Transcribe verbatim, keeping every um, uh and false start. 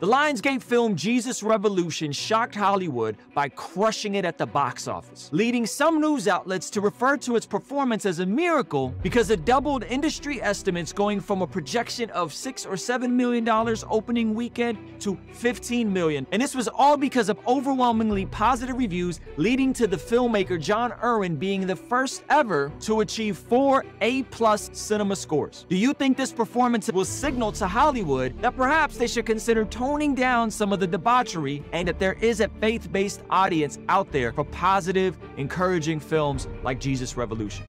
The Lionsgate film Jesus Revolution shocked Hollywood by crushing it at the box office, leading some news outlets to refer to its performance as a miracle because it doubled industry estimates, going from a projection of six or seven million dollars opening weekend to fifteen million. And this was all because of overwhelmingly positive reviews, leading to the filmmaker John Irwin being the first ever to achieve four A plus cinema scores. Do you think this performance will signal to Hollywood that perhaps they should consider toning toning down some of the debauchery, and that there is a faith-based audience out there for positive, encouraging films like Jesus Revolution?